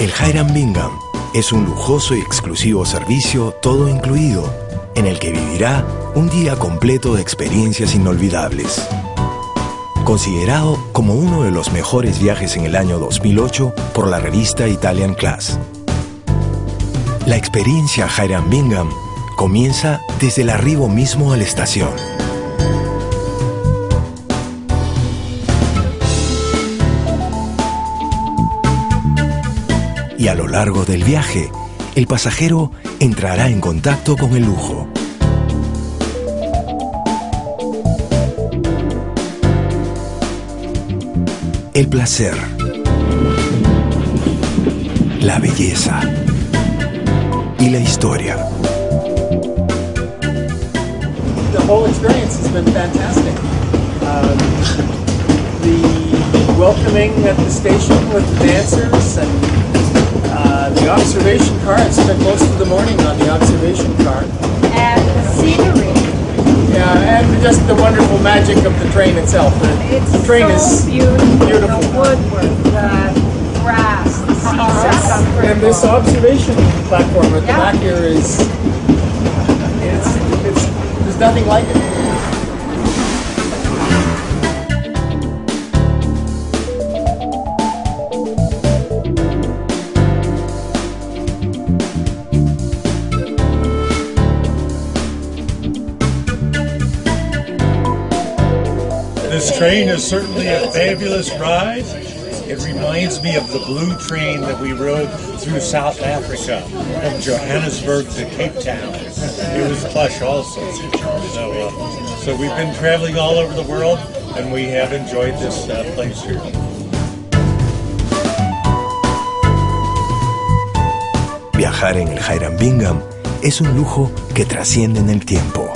El Hiram Bingham es un lujoso y exclusivo servicio todo incluido, en el que vivirá un día completo de experiencias inolvidables. Considerado como uno de los mejores viajes en el año 2008 por la revista Italian Class. La experiencia Hiram Bingham comienza desde el arribo mismo a la estación. Y a lo largo del viaje, el pasajero entrará en contacto con el lujo. El placer. La belleza. Y la historia. The whole experience has been fantastic. The welcoming at the station with the dancers and the observation car. I spent most of the morning on the observation car. And the scenery. Yeah, and just the wonderful magic of the train itself. The train is beautiful. The woodwork, the grass, the seaside. And this observation platform at the back here is, there's nothing like it. This train is certainly a fabulous ride. It reminds me of the blue train that we rode through South Africa, from Johannesburg to Cape Town. It was plush also. So we've been traveling all over the world, and we have enjoyed this place here. Viajar en el Hiram Bingham es un lujo que trasciende en el tiempo.